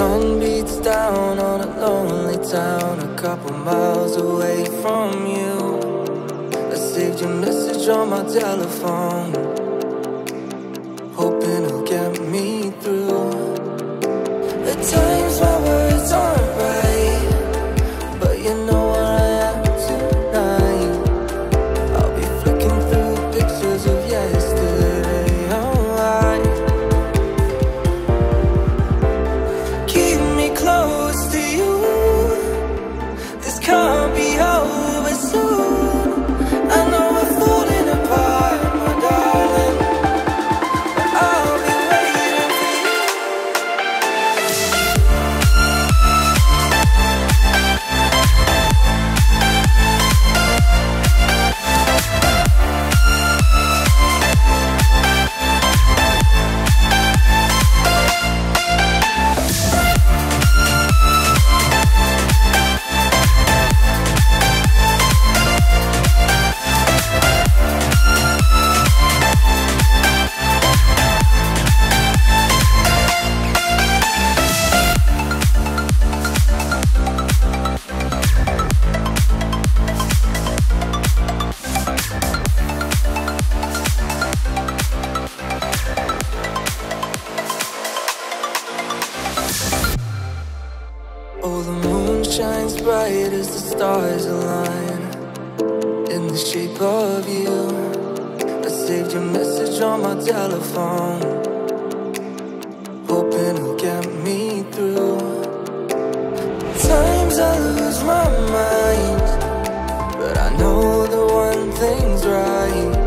sun beats down on a lonely town a couple miles away from you. I saved your message on my telephone, hoping it'll get me through. At times my words aren't right, but you know what I am tonight. I'll be flicking through pictures of yesterday, alright. Keep me close to you, this can't be over soon. Oh, the moon shines bright as the stars align in the shape of you. I saved your message on my telephone, hoping it'll get me through. At times I lose my mind, but I know the one thing's right.